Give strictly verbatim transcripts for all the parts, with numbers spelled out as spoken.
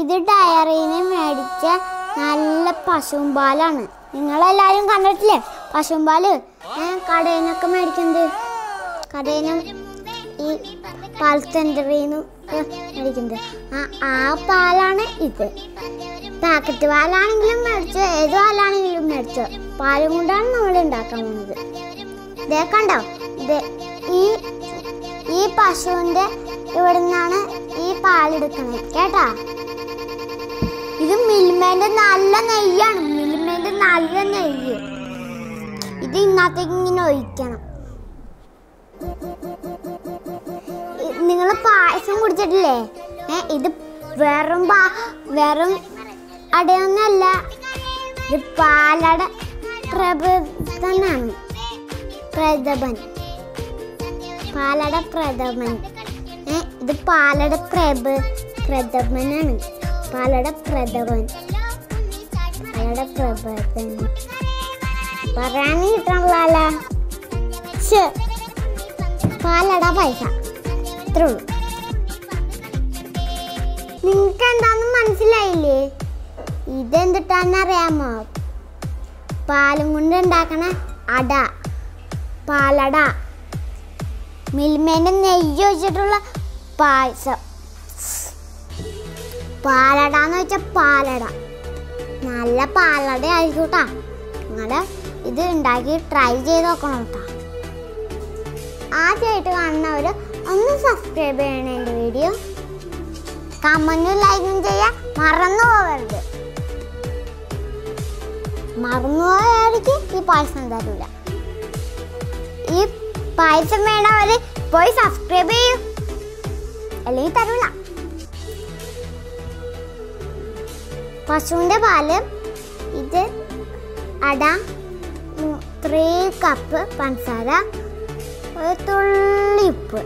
ഇത് ഡയറിയിൽ മേടിച്ച നല്ല പശുമ്പാലാണ്. നിങ്ങളെല്ലാവരും കണ്ടിട്ടില്ലേ പശുമ്പാല് കടയിൽ നിന്നൊക്കെ മേടിക്കുന്നത്, കടയിൽ ഈ പാൽ സെൻ്ററിൽ നിന്ന് മേടിക്കുന്നത്. ആ ആ പാലാണ് ഇത്. പാക്കറ്റ് പാലാണെങ്കിലും മേടിച്ചു, ഏത് പാലാണെങ്കിലും മേടിച്ചു, പാലും കൊണ്ടാണ് നമ്മൾ ഉണ്ടാക്കാൻ പോകുന്നത്. ഇതേ കണ്ടോ, ഇത് ഈ ഈ പശുവിൻ്റെ ഇവിടെ നിന്നാണ് ഈ പാലെടുക്കുന്നത് കേട്ടാ. ഇത് മിൽമേൻ്റെ നല്ല നെയ്യാണ്, മിൽമേൻ്റെ നല്ല നെയ്യ്. ഇത് ഇന്നത്തേക്ക് ഇങ്ങനെ ഒഴിക്കണം. നിങ്ങൾ പായസം കുടിച്ചിട്ടില്ലേ? ഇത് വെറും പാ വെറും അടയൊന്നല്ല, ഇത് പാലട പ്രഭുതനാണ്, പ്രഥമൻ പാലട പ്രഥമൻ. ഇത് പാലട പ്രഭ പ്രഥമനാണ്, പാലട പ്രഥമൻ പാലട പ്രഭൻ പറയാൻ കിട്ടണല്ല. പാലട പൈസ ഇത്രേ ഉള്ളൂ. നിങ്ങൾക്ക് എന്താന്ന് മനസ്സിലായില്ലേ? ഇതെന്തിട്ടാന്നറിയാമോ? പാലും കൊണ്ട് ഉണ്ടാക്കണ അട, പാലട, മിൽമേൻ്റെ നെയ്യ് വെച്ചിട്ടുള്ള പായസം. പാലട എന്ന് വെച്ചാൽ പാലട, നല്ല പാലട ആയിരിക്കും കേട്ടോ. നിങ്ങളുടെ ഇത് ഉണ്ടാക്കി ട്രൈ ചെയ്ത് നോക്കണം കേട്ടോ. ആദ്യമായിട്ട് കാണുന്നവർ ഒന്ന് സബ്സ്ക്രൈബ് ചെയ്യണം എൻ്റെ വീഡിയോ, കമൻറ്റും ലൈക്കും ചെയ്യാൻ മറന്നു പോകരുത്. മറന്നു പോയായിരിക്കും ഈ പായസം തരില്ല. ഈ പായസം വേണ്ടവർ പോയി സബ്സ്ക്രൈബ് ചെയ്യും, അല്ലെങ്കിൽ തരില്ല. പശുവിൻ്റെ പാല്, ഇത് അട, ത്രീ കപ്പ് പഞ്ചസാര, ഒരു തുള്ളിപ്പ്.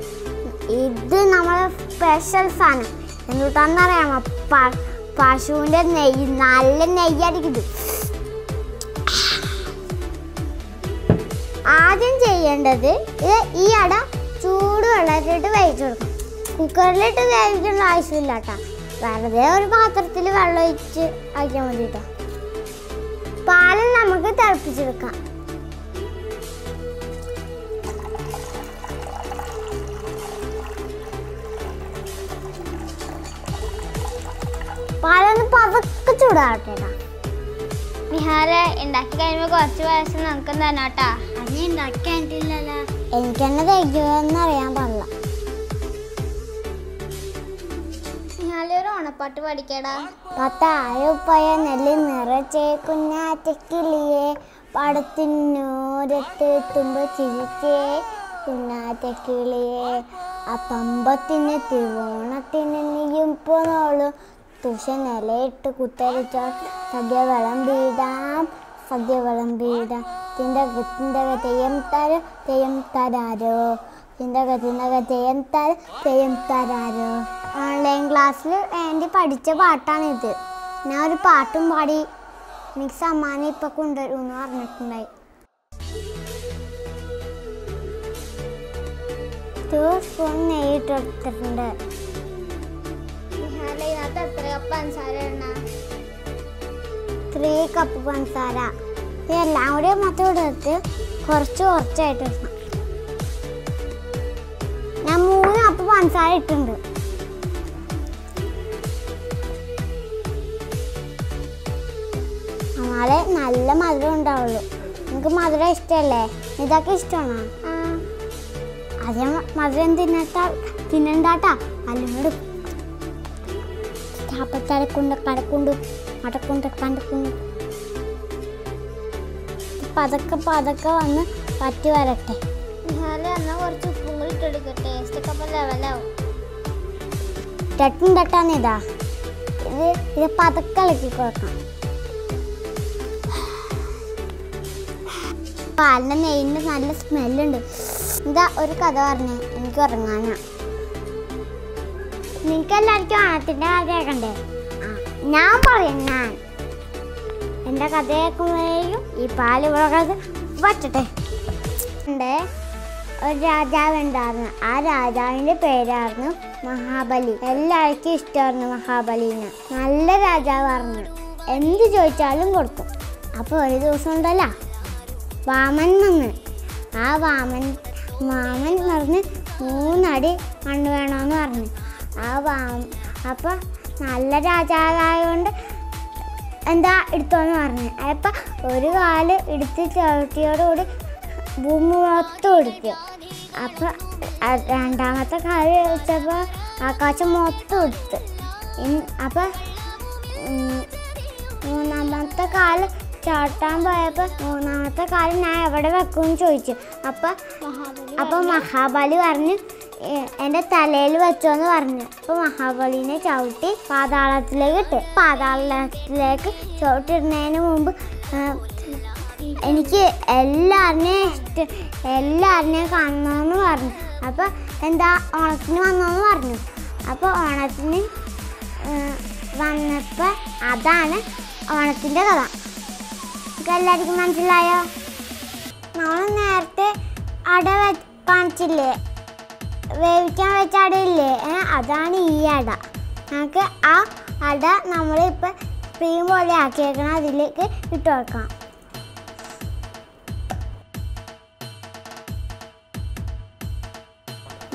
ഇത് നമ്മുടെ സ്പെഷ്യൽ സാധനം എന്തുട്ടാന്നറിയാമോ? പശുവിൻ്റെ നെയ്യ്, നല്ല നെയ്യായിരിക്കും. ആദ്യം ചെയ്യേണ്ടത് ഈ അട ചൂടുവെള്ളത്തിലിട്ട് വേവിച്ചു കൊടുക്കണം. കുക്കറിലിട്ട് വേവിക്കേണ്ട ആവശ്യമില്ല കേട്ടോ, വെറുതെ ഒരു പാത്രത്തിൽ വെള്ളം ഒഴിച്ച് ആക്കിയാൽ മതി കേട്ടോ. പാല് നമുക്ക് തിളപ്പിച്ചെടുക്കാം. പാലൊന്ന് പതുക്കെ ചൂടാവട്ടെ കേട്ടോ. വിഹാര ഉണ്ടാക്കി കഴിയുമ്പോൾ കുറച്ച് വയസ്സ് നമുക്ക് തന്നെ കേട്ടാ. അത് ഉണ്ടാക്കി കഴിഞ്ഞിട്ടില്ലല്ലോ, എനിക്ക് തന്നെ തയ്ക്കുമെന്ന് അറിയാൻ പാടില്ല. ഒരു ഓണപ്പാട്ട് പഠിക്കടാ. പത്താഴുപ്പയ നെല്ല് നിറച്ചേ കുഞ്ഞാറ്റക്കിളിയെ, പടത്തിനോരത്ത് തുമ്പ ചിരിച്ചേ കുഞ്ഞാറ്റക്കിളിയെ, ആ പമ്പത്തിന് തിരുവോണത്തിന് നീയും പോന്നോളും, തുഷ നിലയിട്ട് കുത്തരിച്ചാൽ സദ്യ വിളമ്പിടാം, സദ്യ വിളമ്പിടാം. ചിന്തക ചിന്തക തെയ്യം തരോ തെയ്യം തരാരോ, ചിന്തക ചിന്തക തെയ്യം തര തെയ്യം തരാരോ. ഓൺലൈൻ ക്ലാസ്സിൽ വേണ്ടി പഠിച്ച പാട്ടാണിത്. ഞാൻ ഒരു പാട്ടും പാടി എനിക്ക് സമ്മാനം ഇപ്പം കൊണ്ടുവരുമെന്ന് പറഞ്ഞിട്ടുണ്ടായി. ടൂ സ്പൂൺ നെയ്യിട്ട് എടുത്തിട്ടുണ്ട്. എത്ര കപ്പ് പഞ്ചസാര? ത്രീ കപ്പ് പഞ്ചസാര. ഇതെല്ലാം കൂടി മൊത്തം എടുത്ത് കുറച്ച് കുറച്ചായിട്ട് ഇടണം. ഞാൻ മൂന്ന് കപ്പ് പഞ്ചസാര ഇട്ടുണ്ട്. നാളെ നല്ല മധുരം ഉണ്ടാവുള്ളൂ. നിങ്ങൾക്ക് മധുരം ഇഷ്ടമല്ലേ? ഇതൊക്കെ ഇഷ്ടമാണോ? അതേ മധുരം തിന്നട്ടാ തിന്നണ്ടാട്ടാ അല്ലോടും ചാപ്പത്തരക്കുണ്ട് കടക്കുണ്ട് അടക്കുണ്ട് കണ്ടക്കുണ്ട്. പതക്കെ പതക്കെ വന്ന് പറ്റി വരട്ടെ. എന്നാൽ കുറച്ച് ഉപ്പും കൂടി ഇട്ടെടുക്കട്ടെ, ടേസ്റ്റൊക്കെ അപ്പം ലെവലാവും. ചട്ടും തട്ടാന്നിതാ. ഇത് ഇത് പതക്കെ ഇളക്കി കൊടുക്കണം. പാലിൻ്റെ നെയ്യിൻ്റെ നല്ല സ്മെല്ലുണ്ട്. എന്താ ഒരു കഥ പറഞ്ഞേ, എനിക്ക് ഉറങ്ങാനാ. നിങ്ങൾക്കെല്ലാവർക്കും ഓണത്തിൻ്റെ കഥ കേൾക്കണ്ടേ? ആ ഞാൻ പറയാം. ഞാൻ എൻ്റെ കഥ കേൾക്കുമ്പോഴേക്കും ഈ പാല് ഇവിടെ വറ്റട്ടെ. ഒരു രാജാവുണ്ടായിരുന്നു. ആ രാജാവിൻ്റെ പേരായിരുന്നു മഹാബലി. എല്ലാവർക്കും ഇഷ്ടമായിരുന്നു മഹാബലിനെ. നല്ല രാജാവായിരുന്നു, എന്ത് ചോദിച്ചാലും കൊടുക്കും. അപ്പോൾ ഒരു ദിവസം ഉണ്ടല്ലോ വാമൻ വന്ന്, ആ വാമൻ വാമൻ പറഞ്ഞ് മൂന്നടി മണ്ണ് വേണമെന്ന് പറഞ്ഞു. ആ വാമ അപ്പോൾ നല്ല രാജാവായതുകൊണ്ട് എന്താ എടുത്തോന്ന് പറഞ്ഞു. അപ്പം ഒരു കാല് എടുത്ത് ചവിട്ടിയോടുകൂടി ഭൂമി മൊത്തം എടുത്തു. അപ്പം രണ്ടാമത്തെ കാല് വെച്ചപ്പോൾ ആകാശം മൊത്തം എടുത്ത്. അപ്പം മൂന്നാമത്തെ കാല് ചവിട്ടാൻ പോയപ്പോൾ മൂന്നാമത്തെ കാല് ഞാൻ എവിടെ വെക്കുമെന്ന് ചോദിച്ചു. അപ്പം അപ്പം മഹാബലി പറഞ്ഞു എൻ്റെ തലയിൽ വെച്ചോന്ന് പറഞ്ഞു. അപ്പോൾ മഹാബലിനെ ചവിട്ടി പാതാളത്തിലേക്ക് ഇട്ട്. പാതാളത്തിലേക്ക് ചവിട്ടിടുന്നതിന് മുമ്പ് എനിക്ക് എല്ലാവരുടെയും ഇഷ്ടം എല്ലാവരുടെയും കാണണമെന്ന് പറഞ്ഞു. അപ്പോൾ എന്താ ഓണത്തിന് വന്നോന്ന് പറഞ്ഞു. അപ്പോൾ ഓണത്തിന് വന്നപ്പോൾ അതാണ് ഓണത്തിൻ്റെ കഥ. നമുക്ക് എല്ലാവർക്കും മനസ്സിലായോ? നമ്മൾ നേരത്തെ അട കാണിച്ചില്ലേ, വേവിക്കാൻ വെച്ച അടയില്ലേ, അതാണ് ഈ അട. നമുക്ക് ആ അട നമ്മളിപ്പോൾ ക്രീം പോലെ ആക്കിയേക്കണം, അതിലേക്ക് ഇട്ട് കൊടുക്കാം.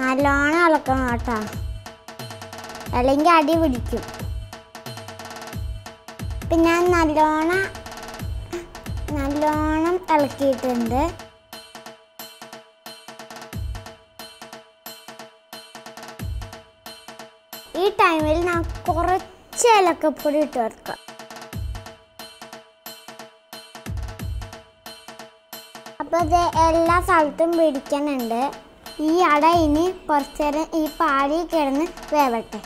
നല്ലോണം ഇളക്കണം കേട്ടോ, അല്ലെങ്കിൽ അടി പിടിക്കും. പിന്നെ നല്ലോണം നല്ലോണം ഇളക്കിയിട്ടുണ്ട്. ഈ ടൈമിൽ ഞാൻ കുറച്ച് ഏലക്കപ്പൊടി ഇട്ട് കൊടുക്കാം. അപ്പോൾ ഇത് എല്ലാ സ്ഥലത്തും പിടിക്കുന്നുണ്ട്. ഈ അട ഇനി കുറച്ച് നേരം ഈ പാടി കിടന്ന് വേവട്ടെ.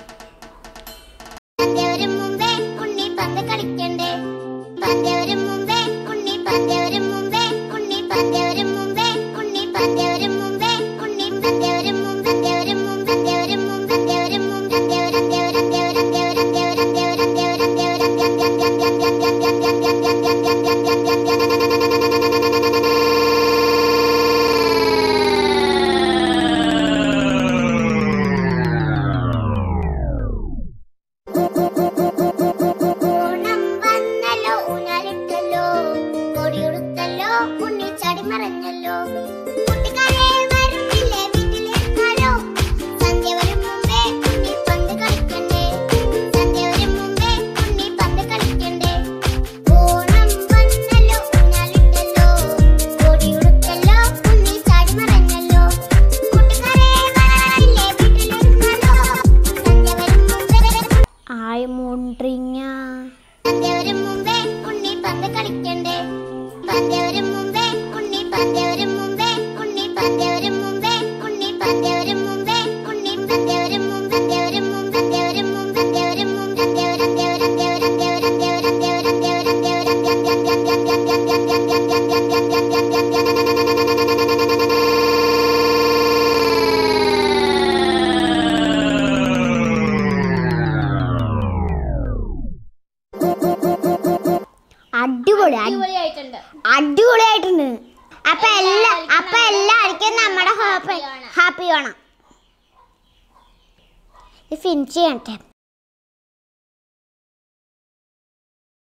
അടിപൊളിയായിട്ടുണ്ട്. അപ്പൊ എല്ലാ അപ്പൊ എല്ലാവർക്കും നമ്മുടെ ഹാപ്പി ഓണം. ഇത് ഫിനിഷ് ചെയ്യട്ടെ.